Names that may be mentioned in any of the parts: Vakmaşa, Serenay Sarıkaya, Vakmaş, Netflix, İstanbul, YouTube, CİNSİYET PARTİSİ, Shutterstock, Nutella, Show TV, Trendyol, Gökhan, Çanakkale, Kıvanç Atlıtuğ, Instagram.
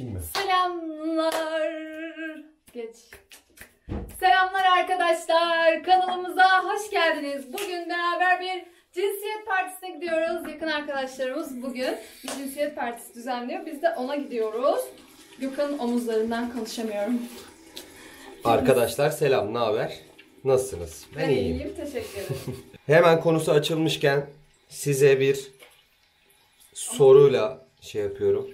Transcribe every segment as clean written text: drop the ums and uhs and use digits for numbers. Kim mi? Selamlar. Geç. Selamlar arkadaşlar. Kanalımıza hoş geldiniz. Bugün beraber bir cinsiyet partisine gidiyoruz. Yakın arkadaşlarımız bugün bir cinsiyet partisi düzenliyor. Biz de ona gidiyoruz. Gökhan'ın omuzlarından konuşamıyorum. Arkadaşlar selam, ne haber? Nasılsınız? Ben iyiyim. Teşekkür ederim. Hemen konusu açılmışken size bir soruyla şey yapıyorum.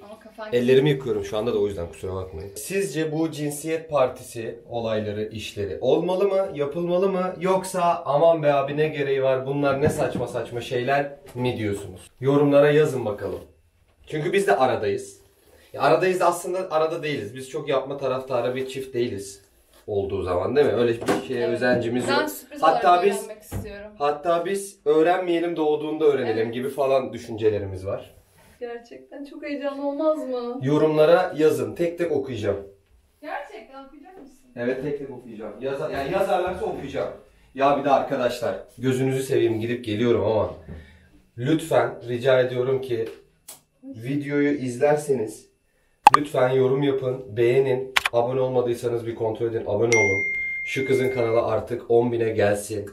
Ellerimi yıkıyorum şu anda da, o yüzden kusura bakmayın. Sizce bu cinsiyet partisi olayları, işleri olmalı mı? Yapılmalı mı? Yoksa aman be abi ne gereği var, bunlar ne saçma saçma şeyler mi diyorsunuz? Yorumlara yazın bakalım. Çünkü biz de aradayız. Ya aradayız aslında, arada değiliz. Biz çok yapma taraftarı bir çift değiliz. Olduğu zaman değil mi? Öyle bir şeye özencimiz yok. Hatta biz öğrenmeyelim, doğduğunda öğrenelim gibi falan düşüncelerimiz var. Gerçekten çok heyecanlı olmaz mı? Yorumlara yazın. Tek tek okuyacağım. Gerçekten okuyacak mısın? Evet, tek tek okuyacağım. Yani yazarlarsa okuyacağım. Ya bir de arkadaşlar gözünüzü seveyim, gidip geliyorum ama lütfen rica ediyorum ki videoyu izlerseniz lütfen yorum yapın, beğenin. Abone olmadıysanız bir kontrol edin, abone olun. Şu kızın kanalı artık 10.000'e gelsin.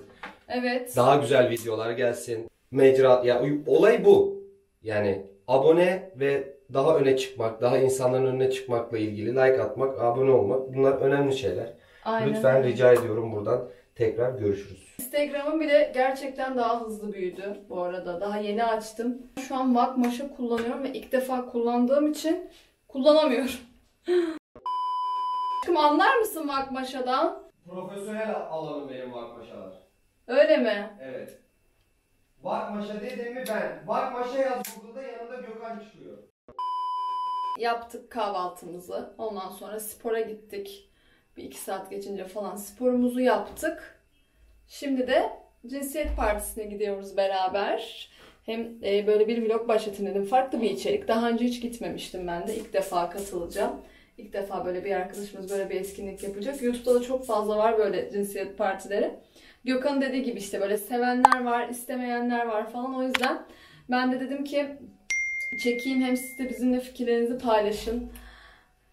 Evet. Daha güzel videolar gelsin. Mecra, ya olay bu. Yani abone ve daha öne çıkmak, daha insanların önüne çıkmakla ilgili like atmak, abone olmak, bunlar önemli şeyler. Aynen. Lütfen rica ediyorum buradan. Tekrar görüşürüz. Instagram'ım bile gerçekten daha hızlı büyüdü bu arada. Daha yeni açtım. Şu an Vakmaşa kullanıyorum ve ilk defa kullandığım için kullanamıyorum. Aşkım anlar mısın Vakmaşa'dan? Profesyonel alanım benim Vakmaşa'lar. Öyle mi? Evet. Vakmaşa dediğimi ben. Vakmaşa yaz burada, yanında Gökhan çıkıyor. Yaptık kahvaltımızı. Ondan sonra spora gittik. Bir 2 saat geçince falan sporumuzu yaptık. Şimdi de cinsiyet partisine gidiyoruz beraber. Hem böyle bir vlog başlatayım dedim. Farklı bir içerik. Daha önce hiç gitmemiştim ben de. İlk defa katılacağım. İlk defa böyle bir arkadaşımız böyle bir etkinlik yapacak. YouTube'da da çok fazla var böyle cinsiyet partileri. Gökhan'ın dediği gibi işte böyle sevenler var, istemeyenler var falan. O yüzden ben de dedim ki çekeyim, hem siz de bizimle fikirlerinizi paylaşın.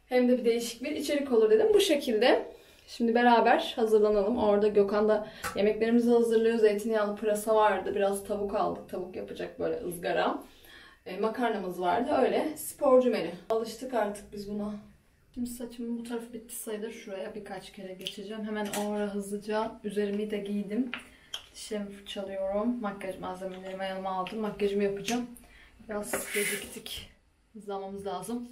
Hem de bir değişik bir içerik olur dedim. Bu şekilde şimdi beraber hazırlanalım. Orada Gökhan da yemeklerimizi hazırlıyor. Zeytinyağlı pırasa vardı. Biraz tavuk aldık. Tavuk yapacak böyle ızgara. Makarnamız vardı. Öyle sporcu menü. Alıştık artık biz buna. Şimdi saçımın bu tarafı bitti sayılır. Şuraya birkaç kere geçeceğim. Hemen o ara hızlıca üzerimi de giydim. Dişlerimi fırçalıyorum. Makyaj malzemelerimi yanıma aldım. Makyajımı yapacağım. Biraz geciktik. Hızlanmamız lazım.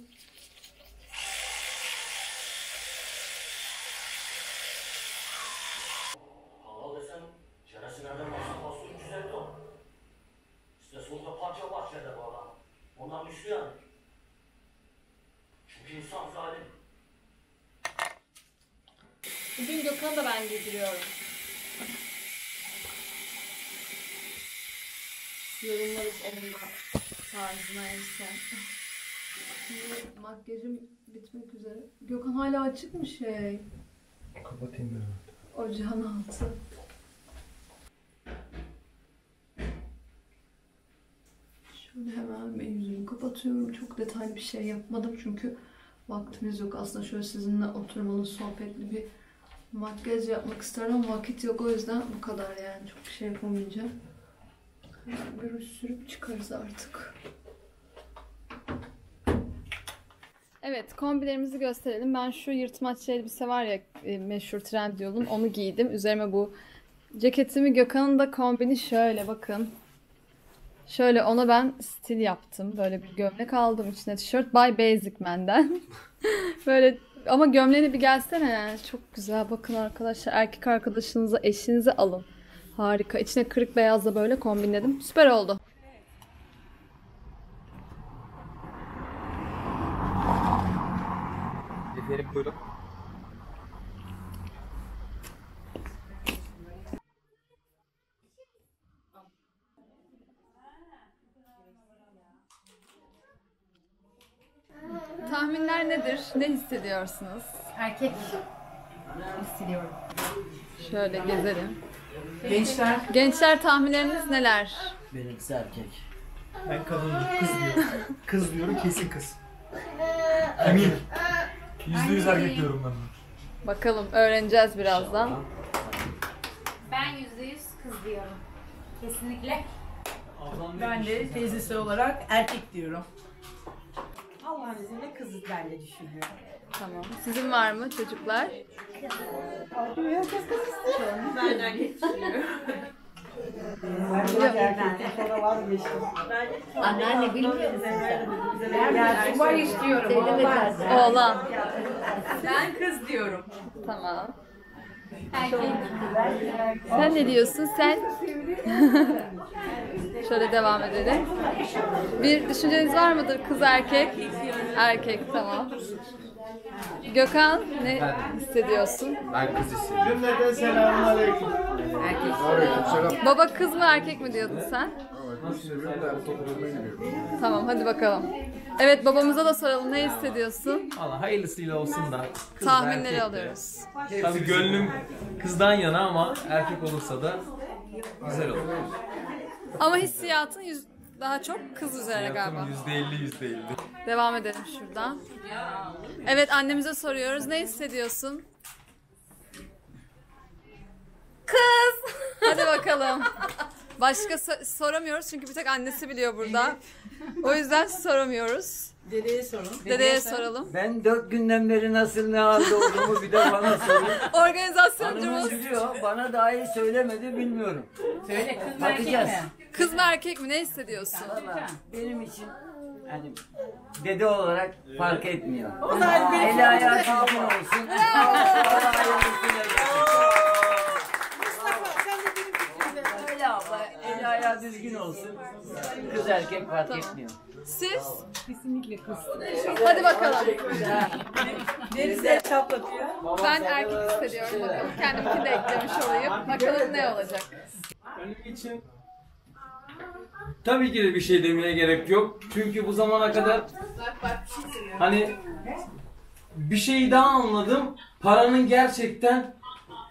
Bugün Gökhan'ı da ben giydiriyorum. Yorumlarız onun da tarzına erse. Şimdi makyajım bitmek üzere. Gökhan hala açık mı şey? Kapatayım ben. Ocağın altı. Şöyle hemen ben yüzümü kapatıyorum. Çok detaylı bir şey yapmadım çünkü vaktimiz yok. Aslında şöyle sizinle oturmalı, sohbetli bir makyaj yapmak isterim ama vakit yok, o yüzden bu kadar yani. Çok bir şey yapamayacağım. Böyle sürüp çıkarız artık. Evet, kombilerimizi gösterelim. Ben şu yırtmaçlı elbise var ya, meşhur Trendyol'un, onu giydim. Üzerime bu ceketimi, Gökhan'ın da kombini şöyle bakın. Şöyle ona ben stil yaptım. Böyle bir gömlek aldım, içine tişört. By Basic Man'den. Böyle ama gömleğine bir gelsene yani. Çok güzel. Bakın arkadaşlar, erkek arkadaşınıza, eşinize alın. Harika. İçine kırık beyazla böyle kombinledim. Süper oldu. Efendim buyurun. Tahminler nedir? Ne hissediyorsunuz? Erkek hissediyorum. Şöyle gezelim. Gençler tahminleriniz neler? Benimkisi erkek. Ben kadın, kız diyorum. Kız diyorum, kesin kız. Emin. %100 erkek diyorum ben. Bakalım öğreneceğiz birazdan. Ben %100 kız diyorum. Kesinlikle. Ben de teyzesi olarak erkek diyorum. Allah'ın izniyle kızız ben de düşünüyorum. Tamam. Sizin var mı çocuklar? Kız. Ben de erkek düşünüyorum. Anneanne bilmiyorum. Ben var istiyorum. Oğlan. Ben kız diyorum. Tamam. Erkek. Sen ne diyorsun? Sen? Şöyle devam edelim. Bir düşünceniz var mıdır? Kız erkek? Erkek, tamam. Gökhan, ne hissediyorsun? Ben kız hissediyorum. Cümleden selamünaleyküm. Erkek. Aleykümselam. Baba kız mı erkek mi diyordun sen? Tamam, hadi bakalım. Evet, babamıza da soralım, ne hissediyorsun? Allah hayırlısıyla olsun da. Tahminleri alıyoruz. Tabii gönlüm kızdan yana ama erkek olursa da güzel olur. Ama hissiyatın daha çok kız üzerine galiba. %50. Devam edelim şuradan. Evet, annemize soruyoruz. Ne hissediyorsun? Kız! Hadi bakalım. Başka soramıyoruz çünkü bir tek annesi biliyor burada. O yüzden soramıyoruz. Dedeye soralım. Dedeye soralım. Ben 4 günden beri nasıl ne halde olduğumu bir de bana sorun. Organizasyonumuz biliyor. Bana dahi söylemedi, bilmiyorum. Söyle, kız mı erkek mi? Kız mı erkek mi? Ne hissediyorsun? Benim için yani dede olarak fark etmiyor. Eli ayağı kalma olsun. Ayağı düzgün olsun. Kız erkek fark etmiyor. Siz? Kesinlikle kız. Hadi bakalım. Derize çaplatıyor. Ben erkek hissediyorum bakalım. Kendimki de eklemiş olayım. Bakalım ne olacak. Benim için tabii ki de bir şey demeye gerek yok. Çünkü bu zamana kadar hani bir şey daha anladım. Paranın gerçekten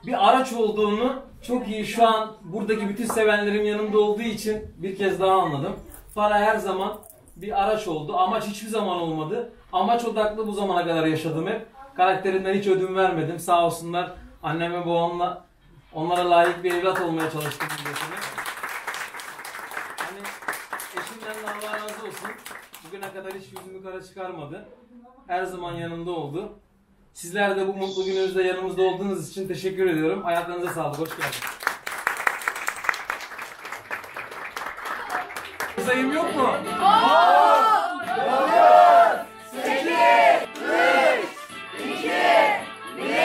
bir araç olduğunu çok iyi şu an buradaki bütün sevenlerim yanımda olduğu için bir kez daha anladım. Para her zaman bir araç oldu. Amaç hiçbir zaman olmadı. Amaç odaklı bu zamana kadar yaşadım hep. Karakterimden hiç ödün vermedim. Sağ olsunlar annem ve babamla onlara layık bir evlat olmaya çalıştım. Hani eşimden de Allah razı olsun. Bugüne kadar hiç yüzümü kara çıkarmadı. Her zaman yanımda oldu. Sizler de bu mutlu gününüzde yanımızda olduğunuz için teşekkür ediyorum. Hayatlarınıza sağlık. Hoş geldiniz. Sayım yok mu? 10, 9, 8, 7, 3, 2, 1, 0.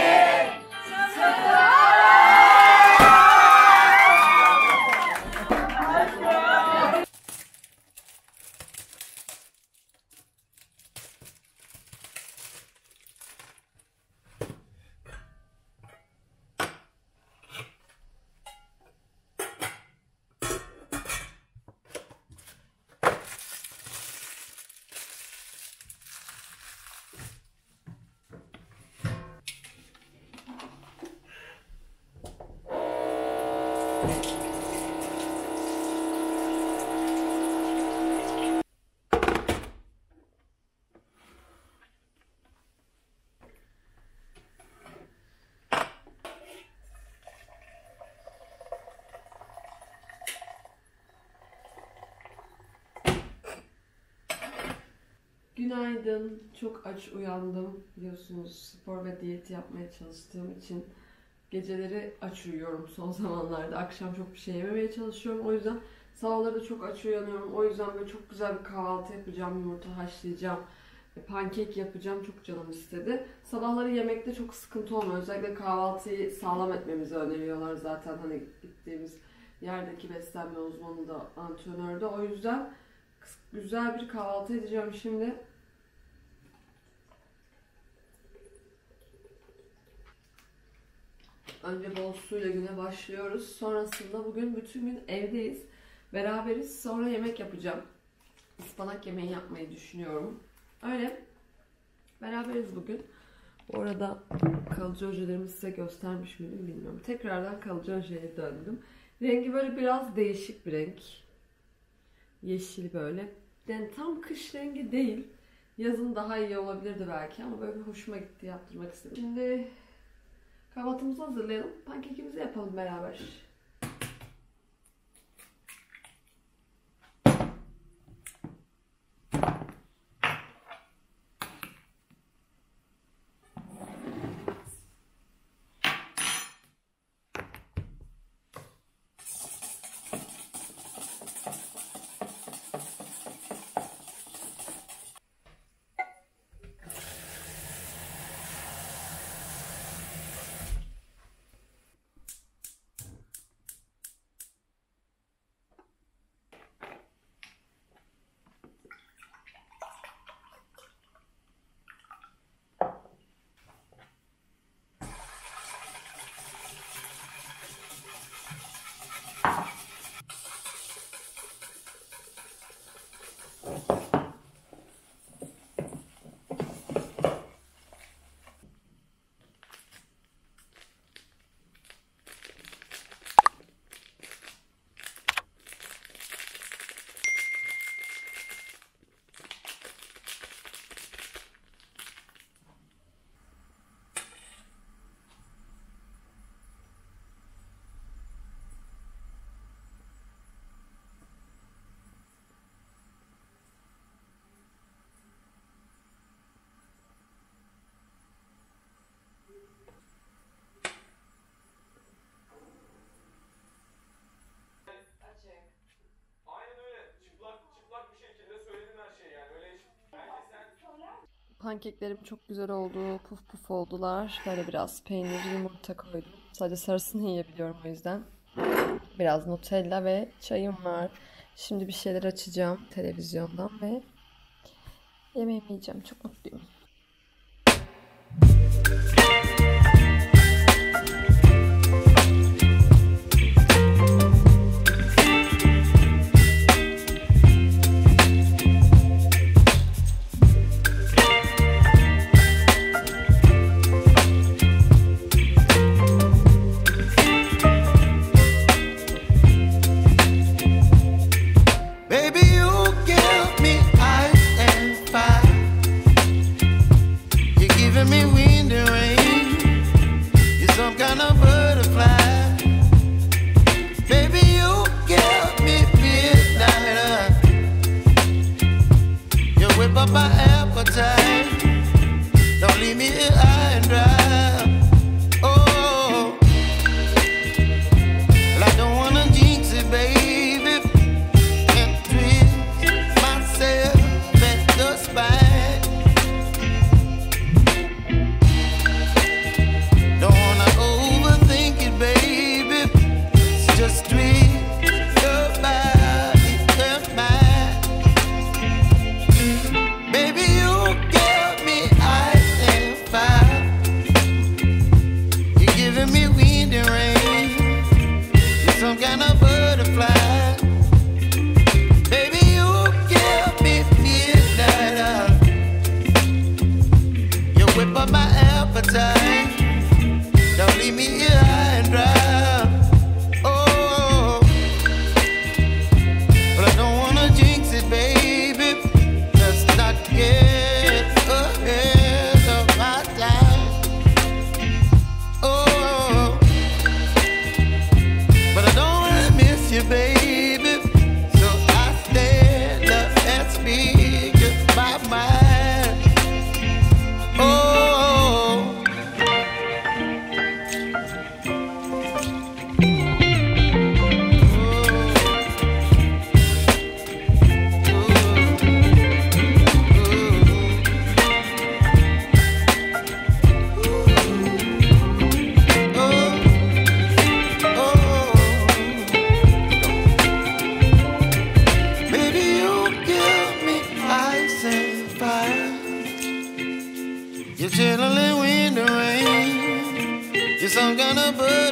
Günaydın, çok aç uyandım biliyorsunuz, spor ve diyet yapmaya çalıştığım için geceleri aç uyuyorum son zamanlarda. Akşam çok bir şey yememeye çalışıyorum, o yüzden sabahları da çok aç uyanıyorum. O yüzden böyle çok güzel bir kahvaltı yapacağım, yumurta haşlayacağım, pankek yapacağım, çok canım istedi. Sabahları yemekte çok sıkıntı olmuyor, özellikle kahvaltıyı sağlam etmemizi öneriyorlar zaten, hani gittiğimiz yerdeki beslenme uzmanı da antrenör de, o yüzden güzel bir kahvaltı edeceğim şimdi. Önce bol suyla güne başlıyoruz. Sonrasında bugün bütün gün evdeyiz. Beraberiz. Sonra yemek yapacağım. Ispanak yemeği yapmayı düşünüyorum. Öyle. Beraberiz bugün. Bu arada kalıcı ojelerimi size göstermiş miydim bilmiyorum. Tekrardan kalıcı ojeye döndüm. Rengi böyle biraz değişik bir renk. Yeşil böyle. Yani tam kış rengi değil. yazın daha iyi olabilirdi belki ama böyle hoşuma gitti, yaptırmak istedim. Şimdi kahvaltımızı hazırlayalım. Pankekimizi yapalım beraber. Pankeklerim çok güzel oldu, puf puf oldular. Böyle biraz peynir, yumurta koydum. Sadece sarısını yiyebiliyorum o yüzden. Biraz Nutella ve çayım var. Şimdi bir şeyler açacağım televizyondan ve yemeğimi yiyeceğim. Çok mutluyum. Some kind of a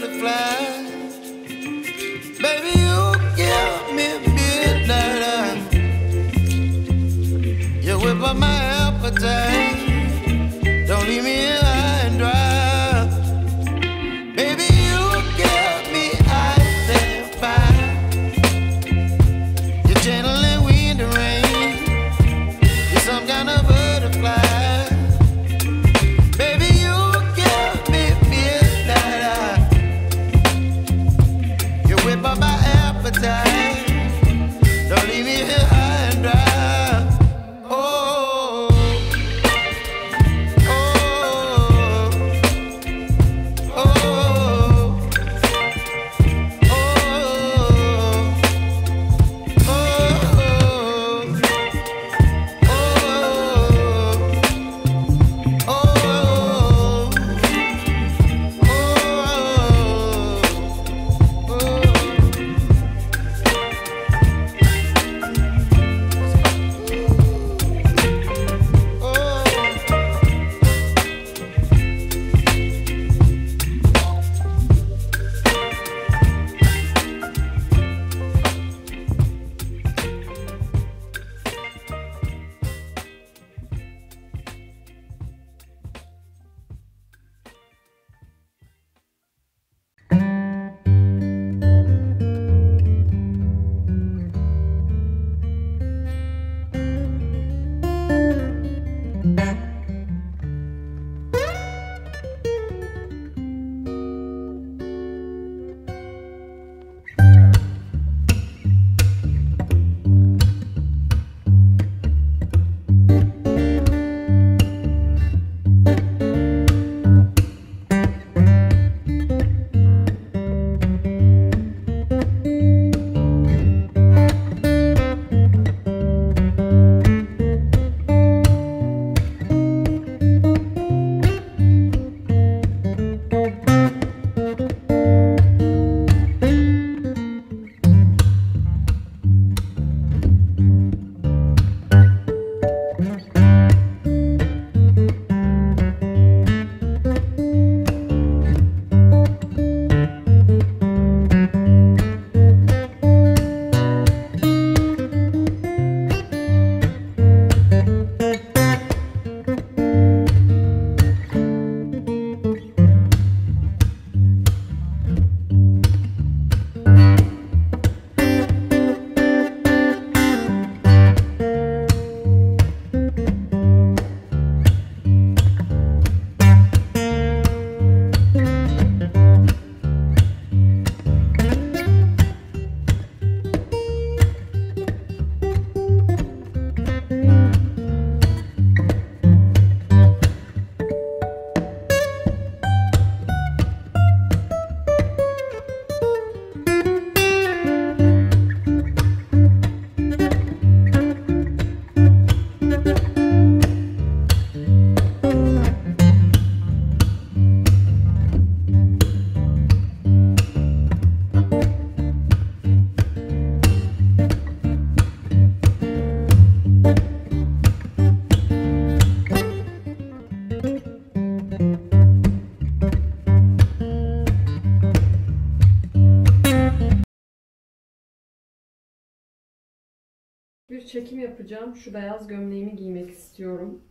çekim yapacağım. Şu beyaz gömleğimi giymek istiyorum.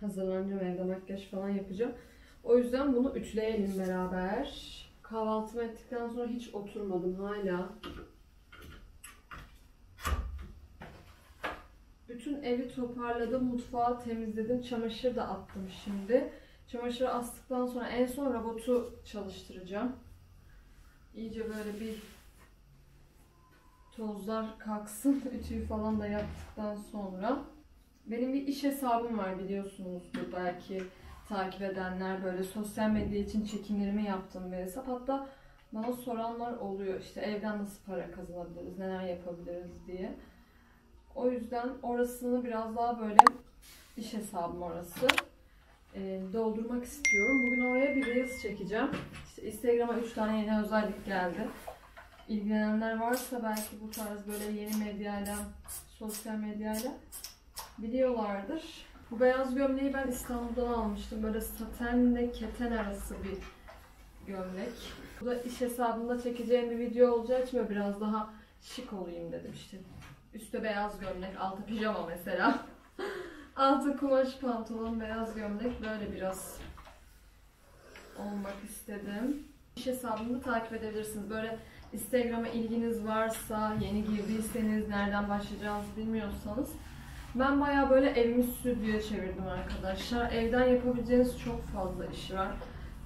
Hazırlanacağım, evde makyaj falan yapacağım. O yüzden bunu ütüleyelim beraber. Kahvaltımı ettikten sonra hiç oturmadım hala. Bütün evi toparladım, mutfağı temizledim, çamaşır da attım şimdi. Çamaşırı astıktan sonra en son robotu çalıştıracağım. İyice böyle bir tozlar kalksın, ütüyü falan da yaptıktan sonra. Benim bir iş hesabım var, biliyorsunuzdur belki takip edenler, böyle sosyal medya için çekimlerimi yaptığım bir hesap. Hatta bana soranlar oluyor, işte evden nasıl para kazanabiliriz, neler yapabiliriz diye. O yüzden orasını biraz daha böyle, iş hesabım orası, doldurmak istiyorum. Bugün oraya bir reels çekeceğim. İşte Instagram'a 3 tane yeni özellik geldi. İlgilenenler varsa belki bu tarz böyle yeni medyayla, sosyal medyayla biliyorlardır. Bu beyaz gömleği ben İstanbul'dan almıştım. Böyle satenle keten arası bir gömlek. Bu da iş hesabımda çekeceğim bir video olacağı için biraz daha şık olayım dedim işte. Üstte beyaz gömlek, altı pijama mesela. Altı kumaş pantolon, beyaz gömlek, böyle biraz olmak istedim. İş hesabımı takip edebilirsiniz. Böyle Instagram'a ilginiz varsa, yeni girdiyseniz, nereden başlayacağınızı bilmiyorsanız. Ben bayağı böyle evimi stüdyoya çevirdim arkadaşlar. Evden yapabileceğiniz çok fazla iş var.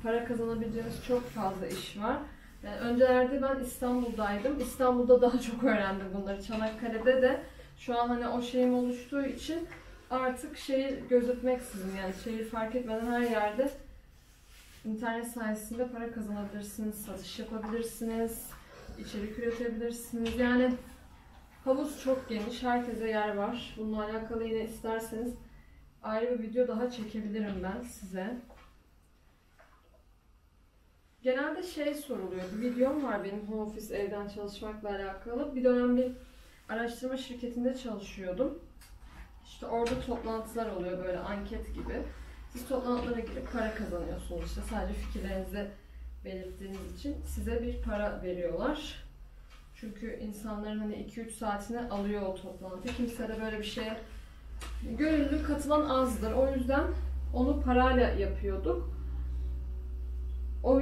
Para kazanabileceğiniz çok fazla iş var. Yani öncelerde ben İstanbul'daydım. İstanbul'da daha çok öğrendim bunları. Çanakkale'de de şu an hani o şeyim oluştuğu için artık şeyi gözetmeksizim. Yani şeyi fark etmeden her yerde internet sayesinde para kazanabilirsiniz, satış yapabilirsiniz, içerik üretebilirsiniz. Yani havuz çok geniş, herkese yer var. Bununla alakalı yine isterseniz ayrı bir video daha çekebilirim ben size. Genelde şey soruluyor, bir videom var benim home office, evden çalışmakla alakalı. Bir dönem bir araştırma şirketinde çalışıyordum. İşte orada toplantılar oluyor, böyle anket gibi. Siz toplantılara girip para kazanıyorsunuz işte, sadece fikirlerinizi belirttiğiniz için size bir para veriyorlar. Çünkü insanların hani 2-3 saatini alıyor o toplantı. Kimse de böyle bir şeye gönüllü katılan azdır. O yüzden onu parayla yapıyorduk. O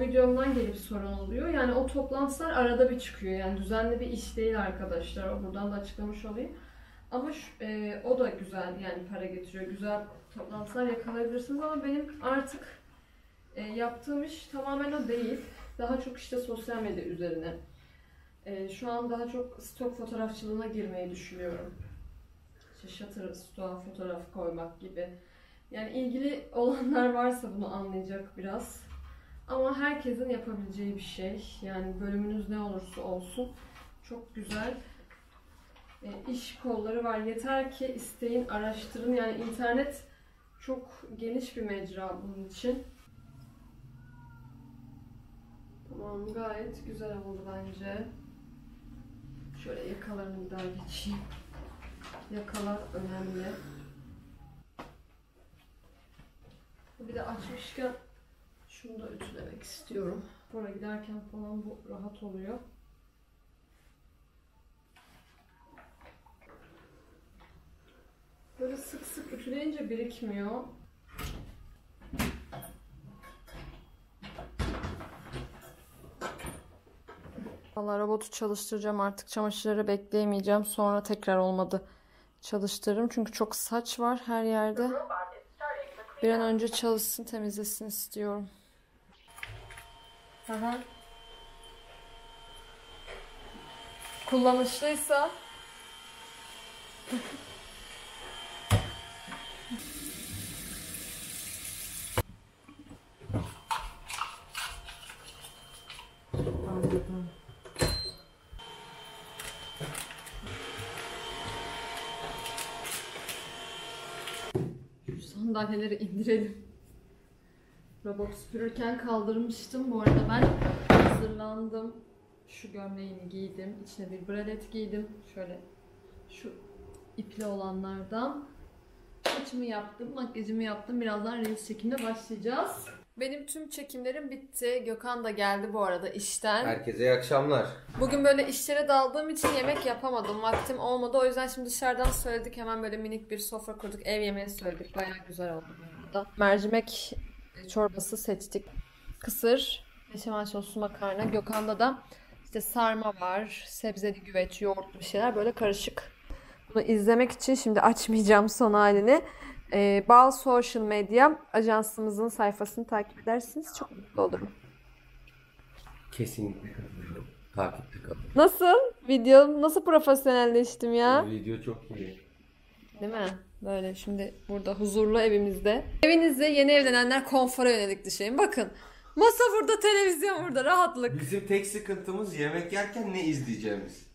videomdan gelip sorun oluyor. Yani o toplantılar arada bir çıkıyor. Yani düzenli bir iş değil arkadaşlar. Buradan da açıklamış olayım. Ama o da güzel, yani para getiriyor. Güzel toplantılar yakalayabilirsiniz ama benim artık yaptığım iş tamamen o değil. Daha çok işte sosyal medya üzerine. Şu an daha çok stok fotoğrafçılığına girmeyi düşünüyorum. İşte Shutterstock'a fotoğraf koymak gibi. Yani ilgili olanlar varsa bunu anlayacak biraz. Ama herkesin yapabileceği bir şey. Yani bölümünüz ne olursa olsun çok güzel iş kolları var. Yeter ki isteyin, araştırın. Yani internet çok geniş bir mecra bunun için. Tamam, gayet güzel oldu bence. Şöyle yakalarını bir daha geçeyim. Yakalar önemli. Bir de açmışken şunu da ütülemek istiyorum. Spora giderken falan bu rahat oluyor. Böyle sık sık ütüleyince birikmiyor. Vallahi robotu çalıştıracağım artık. Çamaşırları bekleyemeyeceğim. Sonra tekrar olmadı çalıştırırım. Çünkü çok saç var her yerde. Bir an önce çalışsın, temizlesin istiyorum. Aha. Kullanışlıysa. Sandalyeleri indirelim. Robot süpürürken kaldırmıştım. Bu arada ben hazırlandım. Şu gömleğimi giydim. İçine bir bralet giydim. Şöyle şu ipli olanlardan. Saçımı yaptım, makyajımı yaptım. Birazdan reels çekimine başlayacağız. Benim tüm çekimlerim bitti. Gökhan da geldi bu arada işten. Herkese iyi akşamlar. Bugün böyle işlere daldığım için yemek yapamadım. Vaktim olmadı. O yüzden şimdi dışarıdan söyledik. Hemen böyle minik bir sofra kurduk. Ev yemeği söyledik. Bayağı güzel oldu burada. Mercimek çorbası seçtik. Kısır, beşamel soslu makarna. Gökhan'da da işte sarma var. Sebzeli güveç, yoğurt bir şeyler. Böyle karışık. Bunu izlemek için şimdi açmayacağım son halini. Bal Social Media ajansımızın sayfasını takip edersiniz. Çok mutlu olurum. Kesinlikle katılıyorum. Takipte kalın. Nasıl? Video nasıl profesyonelleştim ya? Video çok iyi. Değil mi? Böyle şimdi burada huzurlu evimizde. Evinizde yeni evlenenler konfora yönelik düşeyim. Bakın. Masa burada, televizyon burada. Rahatlık. Bizim tek sıkıntımız yemek yerken ne izleyeceğimiz.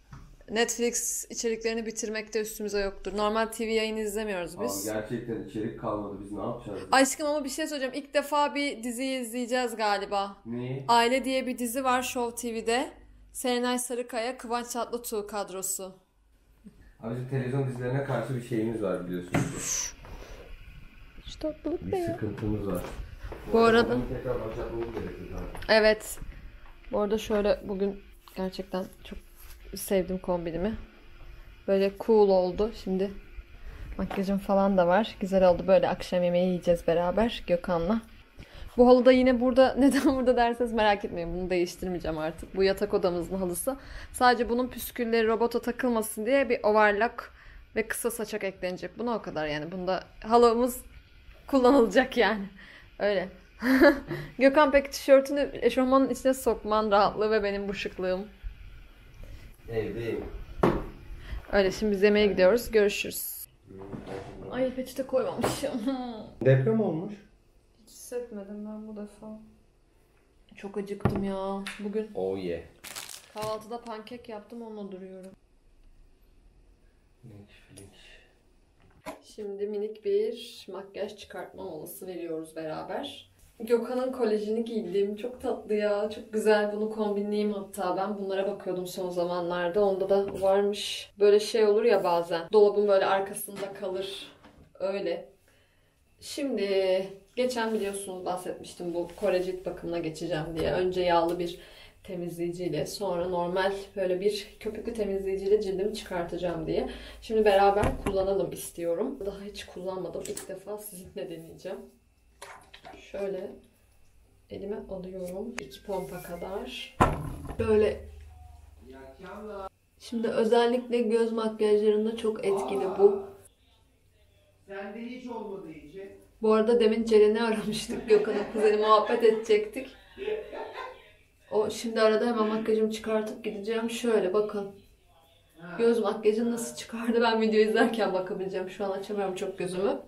Netflix içeriklerini bitirmek de üstümüze yoktur. Normal TV yayını izlemiyoruz biz. Aa, gerçekten içerik kalmadı. Biz ne yapacağız? Aşkım ama bir şey söyleyeceğim. İlk defa bir diziyi izleyeceğiz galiba. Ne? Aile diye bir dizi var Show TV'de. Serenay Sarıkaya, Kıvanç Atlıtuğ kadrosu. Abi televizyon dizilerine karşı bir şeyimiz var biliyorsunuz. Şu tatlılık ne ya? Bir sıkıntımız var. Bu arada... Evet. Bu arada şöyle bugün gerçekten çok sevdim kombinimi. Böyle cool oldu. Şimdi makyajım falan da var. Güzel oldu. Böyle akşam yemeği yiyeceğiz beraber Gökhan'la. Bu halı da yine burada. Neden burada derseniz merak etmeyin. Bunu değiştirmeyeceğim artık. Bu yatak odamızın halısı. Sadece bunun püskülleri robota takılmasın diye bir overlock ve kısa saçak eklenecek. Buna o kadar yani. Bunda halımız kullanılacak yani. Öyle. Gökhan pek tişörtünü eşofmanın içine sokman rahatlığı ve benim bu şıklığım. Evdeyim. Öyle şimdi biz yemeğe gidiyoruz. Görüşürüz. Ay peçete koymamışım. Deprem olmuş. Hiç hissetmedim ben bu defa. Çok acıktım ya bugün. Oh yeah. Kahvaltıda pankek yaptım onunla duruyorum. Şimdi minik bir makyaj çıkartma molası veriyoruz beraber. Gökhan'ın kolejini giydim. Çok tatlı ya. Çok güzel. Bunu kombinleyeyim hatta. Ben bunlara bakıyordum son zamanlarda. Onda da varmış. Böyle şey olur ya bazen. Dolabın böyle arkasında kalır. Öyle. Şimdi geçen biliyorsunuz bahsetmiştim bu Kore cilt bakımına geçeceğim diye. Önce yağlı bir temizleyiciyle sonra normal böyle bir köpüklü temizleyiciyle cildimi çıkartacağım diye. Şimdi beraber kullanalım istiyorum. Daha hiç kullanmadım. İlk defa sizinle deneyeceğim. Şöyle elime alıyorum. 2 pompa kadar. Böyle. Şimdi özellikle göz makyajlarında çok etkili bu. Sende hiç olmadı iyice. Bu arada demin Ceren'i aramıştık. Gökhan'ın kızını muhabbet edecektik. O şimdi arada hemen makyajımı çıkartıp gideceğim. Şöyle bakın. Göz makyajını nasıl çıkardı ben video izlerken bakabileceğim. Şu an açamıyorum çok gözümü.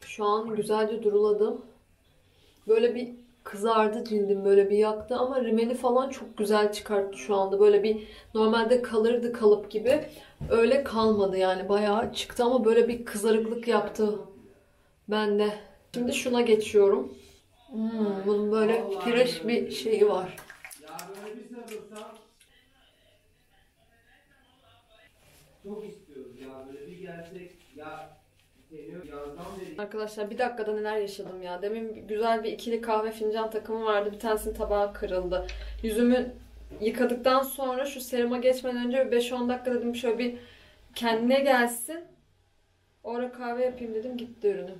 Şu an güzelce duruladım. Böyle bir kızardı cildim, böyle bir yaktı ama rimeli falan çok güzel çıkarttı şu anda. Böyle bir normalde kalırdı kalıp gibi. Öyle kalmadı yani bayağı çıktı ama böyle bir kızarıklık yaptı bende. Şimdi şuna geçiyorum. Bunun böyle fresh bir şeyi var. Çok istiyoruz ya böyle bir gerçek ya. Arkadaşlar bir dakikada neler yaşadım ya. Demin güzel bir ikili kahve fincan takımı vardı. Bir tanesinin tabağı kırıldı. Yüzümü yıkadıktan sonra şu seruma geçmeden önce 5-10 dakika dedim şöyle bir kendine gelsin. Orada kahve yapayım dedim. Gitti ürünüm.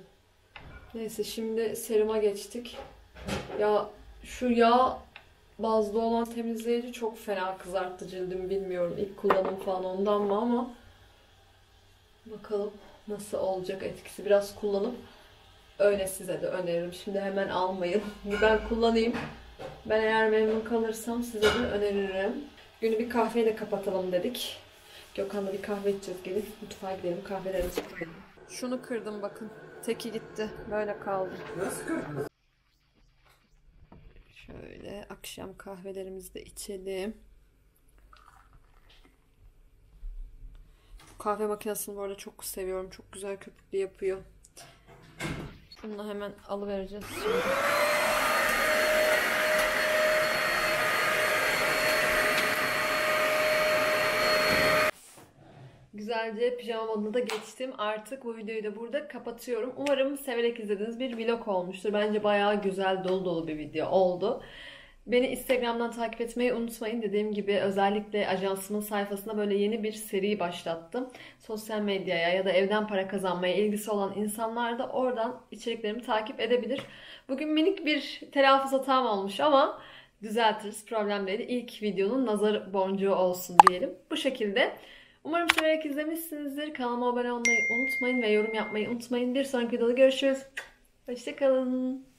Neyse şimdi seruma geçtik. Ya şu yağ bazlı olan temizleyici çok fena kızarttı cildimi. Bilmiyorum ilk kullanım falan ondan mı ama bakalım. Nasıl olacak etkisi? Biraz kullanıp öyle size de öneririm. Şimdi hemen almayın. Ben kullanayım. Ben eğer memnun kalırsam size de öneririm. Günü bir kahveyle kapatalım dedik. Gökhan'la bir kahve içeceğiz. Gelin mutfağa gidelim. Kahvelerimizi koyalım. Şunu kırdım bakın. Teki gitti. Böyle kaldı. Nasıl kırdın? Şöyle akşam kahvelerimizi de içelim. Kahve makinesini bu arada çok seviyorum. Çok güzel köpüklü yapıyor. Bunu hemen alıvereceğiz şimdi. güzelce pijama moduna da geçtim. Artık bu videoyu da burada kapatıyorum. Umarım severek izlediğiniz bir vlog olmuştur. Bence bayağı güzel, dolu dolu bir video oldu. Beni Instagram'dan takip etmeyi unutmayın. Dediğim gibi özellikle ajansımın sayfasında böyle yeni bir seri başlattım. Sosyal medyaya ya da evden para kazanmaya ilgisi olan insanlar da oradan içeriklerimi takip edebilir. Bugün minik bir telaffuz hatam olmuş ama düzeltiriz, problem değil. İlk videonun nazar boncuğu olsun diyelim. Bu şekilde. Umarım severek izlemişsinizdir. Kanalıma abone olmayı unutmayın ve yorum yapmayı unutmayın. Bir sonraki videoda görüşürüz. Hoşçakalın.